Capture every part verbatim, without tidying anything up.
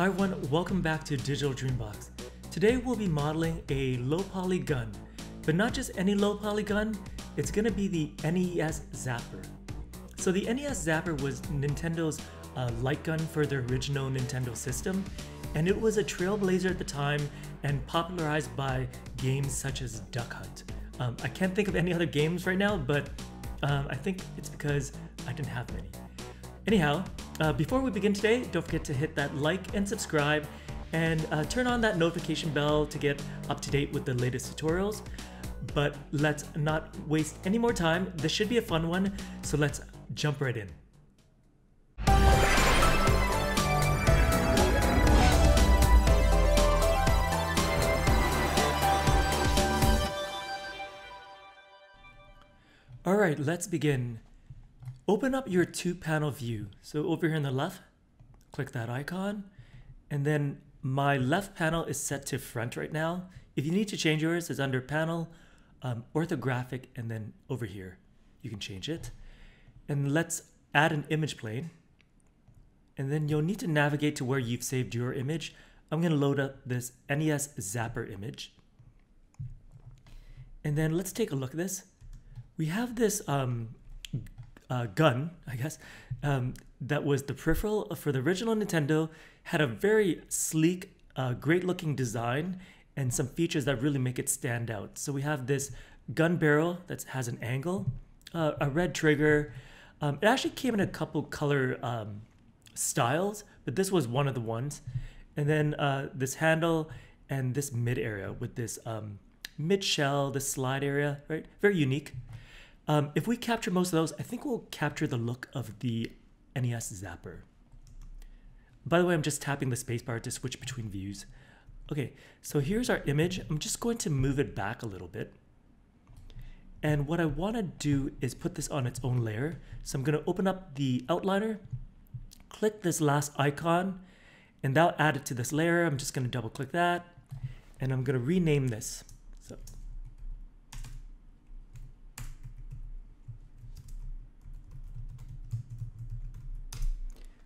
Hi everyone, welcome back to Digital Dreambox. Today we'll be modeling a low poly gun, but not just any low poly gun, it's gonna be the N E S Zapper. So the N E S Zapper was Nintendo's uh, light gun for their original Nintendo system, and it was a trailblazer at the time and popularized by games such as Duck Hunt. Um, I can't think of any other games right now, but um, I think it's because I didn't have many. Anyhow, uh, before we begin today, don't forget to hit that like and subscribe and uh, turn on that notification bell to get up to date with the latest tutorials. But let's not waste any more time. This should be a fun one, so let's jump right in. All right, let's begin. Open up your two panel view. So over here on the left, click that icon. And then my left panel is set to front right now. If you need to change yours, it's under panel, um, orthographic, and then over here, you can change it. And let's add an image plane. And then you'll need to navigate to where you've saved your image. I'm gonna load up this N E S Zapper image. And then let's take a look at this. We have this, um, Uh, gun, I guess, um, that was the peripheral for the original Nintendo, had a very sleek, uh, great looking design and some features that really make it stand out. So we have this gun barrel that has an angle, uh, a red trigger. Um, it actually came in a couple color um, styles, but this was one of the ones. And then uh, this handle and this mid area with this um, mid shell, this slide area, right? Very unique. Um, if we capture most of those, I think we'll capture the look of the N E S Zapper. By the way, I'm just tapping the spacebar to switch between views. Okay, so here's our image. I'm just going to move it back a little bit. And what I want to do is put this on its own layer. So I'm going to open up the outliner, click this last icon, and that'll add it to this layer. I'm just going to double click that, and I'm going to rename this. So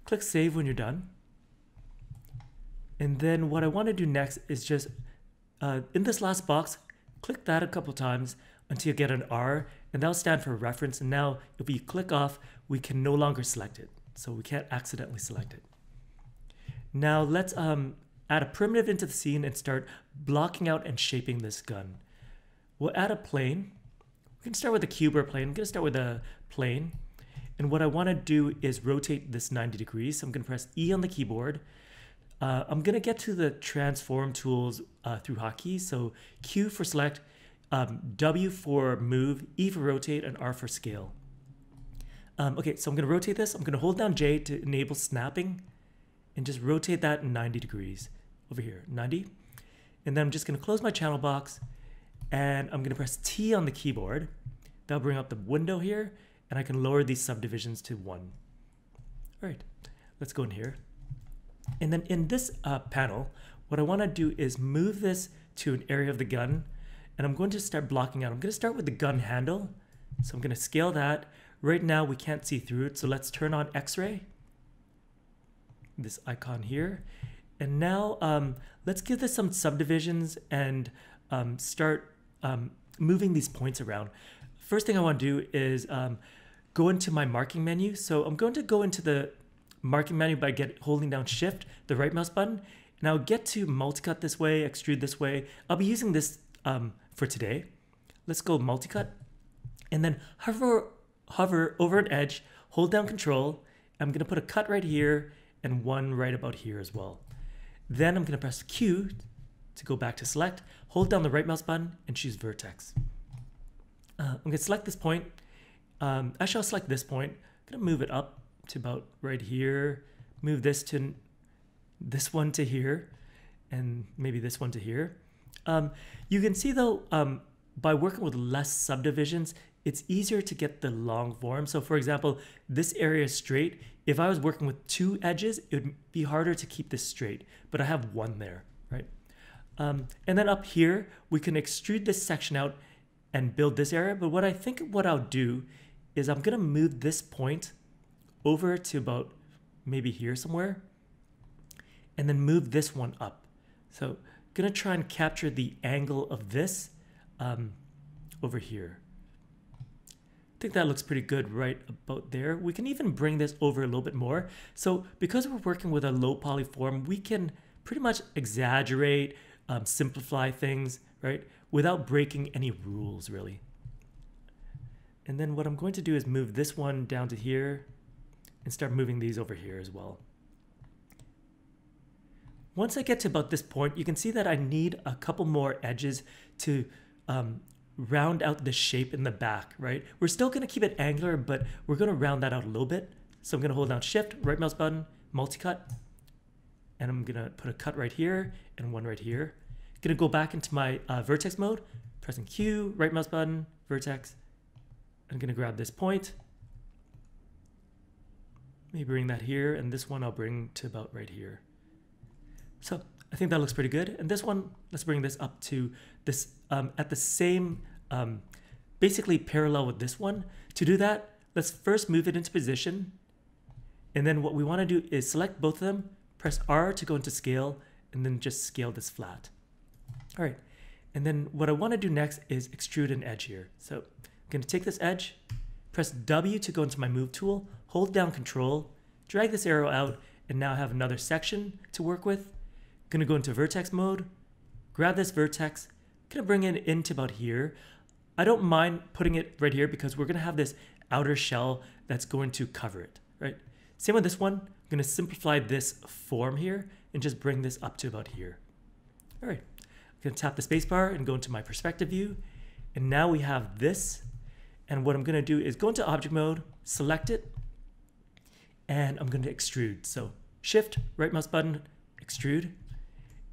click save when you're done. And then what I want to do next is just uh, in this last box, click that a couple times until you get an R, and that'll stand for reference. And now if we click off, we can no longer select it. So we can't accidentally select it. Now let's um, add a primitive into the scene and start blocking out and shaping this gun. We'll add a plane. We can start with a cube or a plane. I'm gonna start with a plane. And what I want to do is rotate this ninety degrees. So I'm going to press E on the keyboard. Uh, I'm going to get to the transform tools uh, through hotkeys. So Q for select, um, W for move, E for rotate, and R for scale. Um, okay, so I'm going to rotate this. I'm going to hold down J to enable snapping and just rotate that ninety degrees over here, ninety. And then I'm just going to close my channel box and I'm going to press T on the keyboard. That'll bring up the window here. And I can lower these subdivisions to one. All right, let's go in here. And then in this uh, panel, what I want to do is move this to an area of the gun. And I'm going to start blocking out. I'm going to start with the gun handle. So I'm going to scale that. Right now, we can't see through it. So let's turn on X-ray, this icon here. And now um, let's give this some subdivisions and um, start um, moving these points around. First thing I want to do is um, go into my marking menu. So I'm going to go into the marking menu by get, holding down shift, the right mouse button, and I'll get to multicut this way, extrude this way. I'll be using this um, for today. Let's go multicut and then hover, hover over an edge, hold down control. I'm going to put a cut right here and one right about here as well. Then I'm going to press Q to go back to select, hold down the right mouse button and choose vertex. Uh, I'm going to select this point. Um, actually, I'll select this point. I'm going to move it up to about right here. Move this to this one to here, and maybe this one to here. Um, you can see, though, um, by working with less subdivisions, it's easier to get the long form. So, for example, this area is straight. If I was working with two edges, it would be harder to keep this straight. But I have one there, right? Um, and then up here, we can extrude this section out and build this area. But what I think what I'll do is I'm gonna move this point over to about maybe here somewhere. and then move this one up. So gonna try and capture the angle of this um, over here. I think that looks pretty good right about there. We can even bring this over a little bit more. So because we're working with a low poly form, we can pretty much exaggerate, um, simplify things, right? Without breaking any rules really. And then what I'm going to do is move this one down to here and start moving these over here as well. Once I get to about this point, you can see that I need a couple more edges to um, round out the shape in the back, right? We're still gonna keep it angular, but we're gonna round that out a little bit. So I'm gonna hold down Shift, right mouse button, multi-cut, and I'm gonna put a cut right here and one right here. I'm gonna go back into my uh, vertex mode, pressing Q, right mouse button, vertex. I'm gonna grab this point. Let me bring that here, and this one I'll bring to about right here. So I think that looks pretty good. And this one, let's bring this up to this um, at the same, um, basically parallel with this one. To do that, let's first move it into position. And then what we want to do is select both of them, press R to go into scale, and then just scale this flat. All right. And then what I want to do next is extrude an edge here. So I'm going to take this edge, press W to go into my move tool, hold down Control, drag this arrow out, and now I have another section to work with. Gonna go into vertex mode, grab this vertex, gonna bring it into about here. I don't mind putting it right here because we're gonna have this outer shell that's going to cover it, right? Same with this one, I'm gonna simplify this form here and just bring this up to about here. All right, I'm gonna tap the spacebar and go into my perspective view. And now we have this. And what I'm gonna do is go into object mode, select it, and I'm gonna extrude. So Shift, right mouse button, extrude.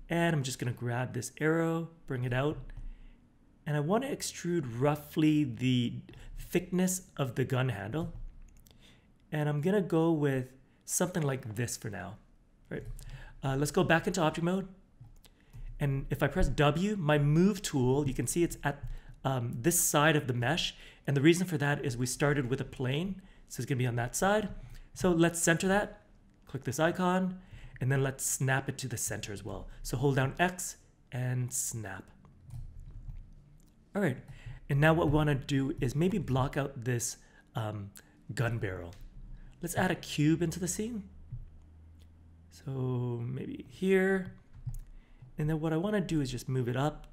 And I'm just gonna grab this arrow, bring it out. And I wanna extrude roughly the thickness of the gun handle. And I'm gonna go with something like this for now, right? Uh, let's go back into object mode. And if I press W, my move tool, you can see it's at um, this side of the mesh. And the reason for that is we started with a plane. So it's gonna be on that side. So let's center that, click this icon, and then let's snap it to the center as well. So hold down X and snap. All right, and now what we wanna do is maybe block out this um, gun barrel. Let's add a cube into the scene. So maybe here, and then what I wanna do is just move it up,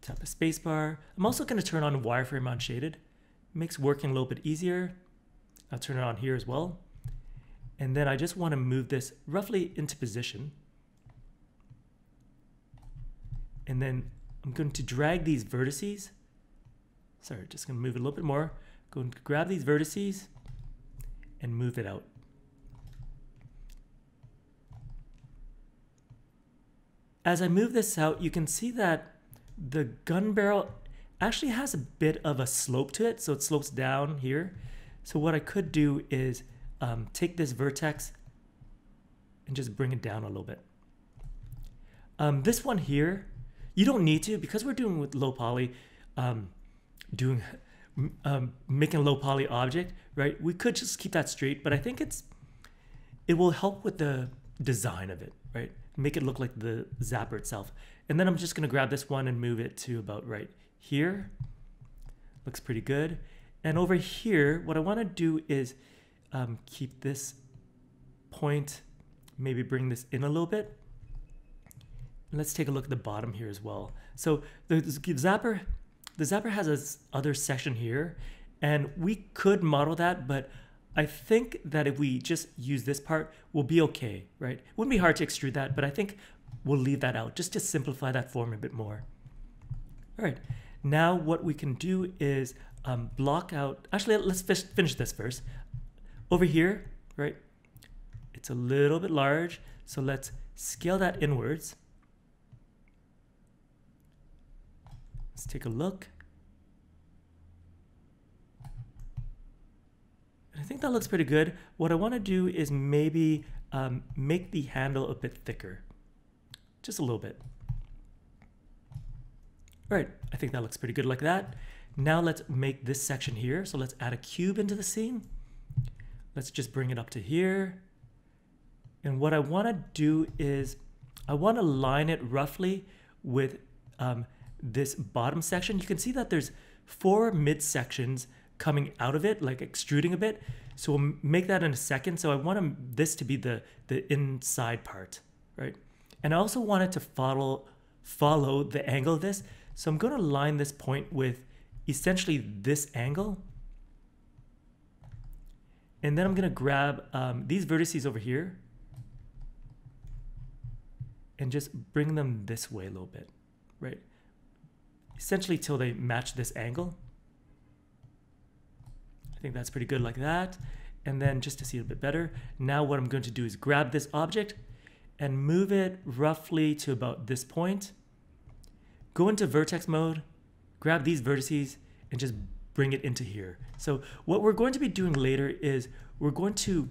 tap the spacebar. I'm also gonna turn on wireframe unshaded. Makes working a little bit easier. I'll turn it on here as well. And then I just want to move this roughly into position. And then I'm going to drag these vertices. Sorry, just going to move it a little bit more. Going to grab these vertices and move it out. As I move this out, you can see that the gun barrel actually has a bit of a slope to it. So it slopes down here. So what I could do is Um, take this vertex and just bring it down a little bit. Um, this one here, you don't need to, because we're doing with low poly, um, doing, um, making a low poly object, right? We could just keep that straight, but I think it's, it will help with the design of it, right? Make it look like the zapper itself. And then I'm just gonna grab this one and move it to about right here. Looks pretty good. And over here, what I wanna do is Um, keep this point, maybe bring this in a little bit. And let's take a look at the bottom here as well. So the, the zapper, the zapper has this other section here, and we could model that, but I think that if we just use this part, we'll be okay, right? It wouldn't be hard to extrude that, but I think we'll leave that out just to simplify that form a bit more. All right, now what we can do is um, block out, actually let's finish this first. Over here, right, it's a little bit large, so let's scale that inwards. Let's take a look. And I think that looks pretty good. What I want to do is maybe um, make the handle a bit thicker, just a little bit. All right, I think that looks pretty good like that. Now let's make this section here. So let's add a cube into the scene. Let's just bring it up to here And what I want to do is I want to line it roughly with um, this bottom section. You can see that there's four mid sections coming out of it, like extruding a bit. So we'll make that in a second. So I want this to be the, the inside part, right? And I also wanted to follow, follow the angle of this. So I'm going to line this point with essentially this angle. And then I'm going to grab um, these vertices over here and just bring them this way a little bit, right? Essentially till they match this angle. I think that's pretty good like that. And then just to see it a bit better, now what I'm going to do is grab this object and move it roughly to about this point. Go into vertex mode, grab these vertices, and just bring it into here. So what we're going to be doing later is we're going to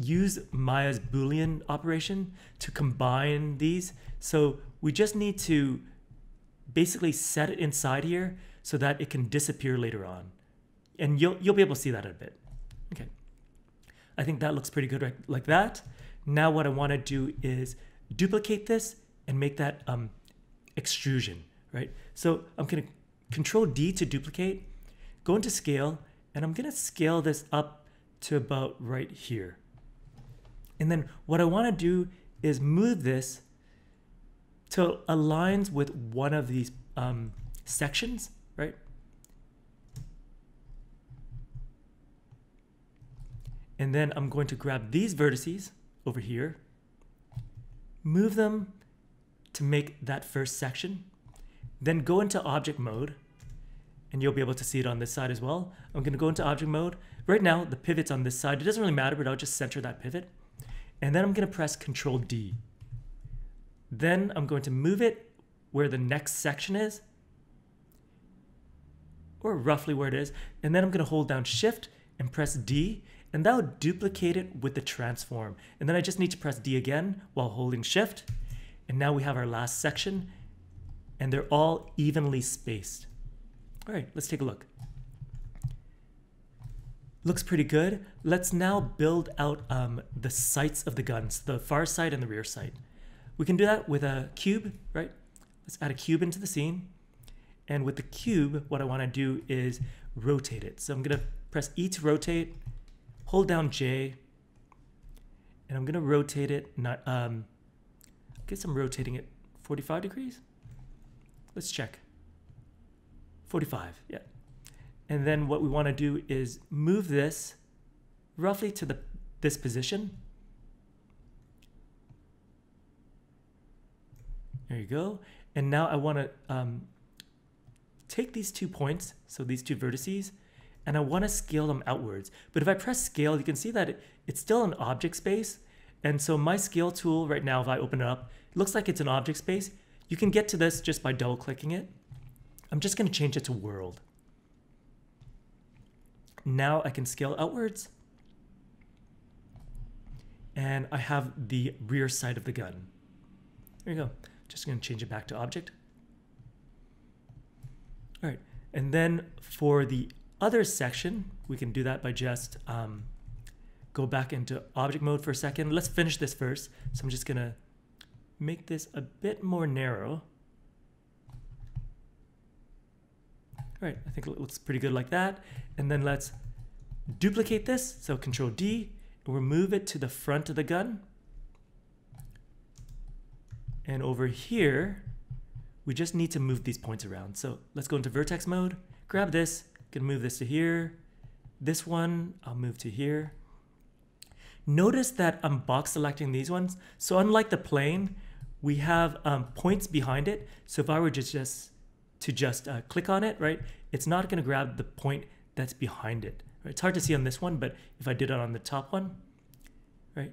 use Maya's Boolean operation to combine these. So we just need to basically set it inside here so that it can disappear later on. And you'll, you'll be able to see that in a bit. Okay, I think that looks pretty good like that. Now what I want to do is duplicate this and make that um, extrusion, right? So I'm going to control D to duplicate, go into scale, and I'm going to scale this up to about right here. And then what I want to do is move this till it aligns with one of these um, sections, right? And then I'm going to grab these vertices over here, move them to make that first section, then go into object mode, and you'll be able to see it on this side as well. I'm going to go into object mode. Right now, the pivot's on this side. It doesn't really matter, but I'll just center that pivot. And then I'm going to press Control D. Then I'm going to move it where the next section is, or roughly where it is. And then I'm going to hold down Shift and press D, and that would duplicate it with the transform. And then I just need to press D again while holding Shift. And now we have our last section, and they're all evenly spaced. All right, let's take a look. Looks pretty good. Let's now build out um, the sights of the guns, the far sight and the rear sight. We can do that with a cube, right? Let's add a cube into the scene. And with the cube, what I want to do is rotate it. So I'm going to press E to rotate, hold down J, and I'm going to rotate it. Not, um, I guess I'm rotating it forty-five degrees. Let's check. forty-five, yeah. And then what we want to do is move this roughly to the this position. There you go. And now I want to um, take these two points, so these two vertices, and I want to scale them outwards. But if I press scale, you can see that it, it's still an object space. And so my scale tool right now, if I open it up, it looks like it's an object space. You can get to this just by double clicking it. I'm just going to change it to world. Now I can scale outwards. And I have the rear side of the gun. There you go. Just going to change it back to object. All right. And then for the other section, we can do that by just um, go back into object mode for a second. Let's finish this first. So I'm just going to make this a bit more narrow. All right, I think it looks pretty good like that. And then let's duplicate this. So Control D, and we'll move it to the front of the gun. And over here, we just need to move these points around. So let's go into vertex mode, grab this, can move this to here. This one, I'll move to here. Notice that I'm box selecting these ones. So unlike the plane, we have um, points behind it. So if I were just, just to just uh, click on it, right, it's not gonna grab the point that's behind it. Right? It's hard to see on this one, but if I did it on the top one, right?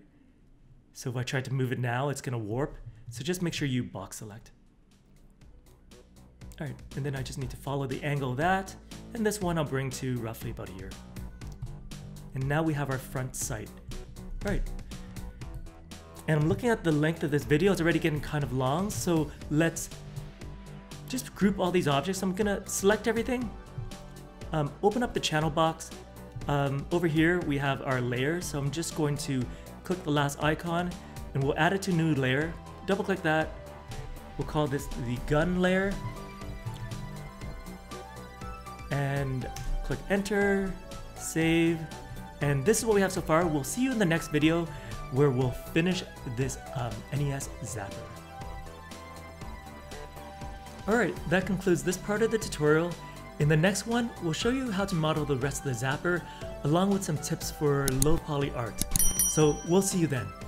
So if I tried to move it now, it's gonna warp. So just make sure you box select. All right, and then I just need to follow the angle of that. And this one I'll bring to roughly about here. And now we have our front sight. All right. And I'm looking at the length of this video. It's already getting kind of long. So let's just group all these objects. I'm gonna select everything, um, open up the channel box. Um, over here, we have our layers. So I'm just going to click the last icon, and we'll add it to new layer. Double click that. We'll call this the gun layer. And click enter, save. And this is what we have so far. We'll see you in the next video where we'll finish this um, N E S Zapper. Alright, that concludes this part of the tutorial. In the next one, we'll show you how to model the rest of the Zapper, along with some tips for low poly art. So we'll see you then.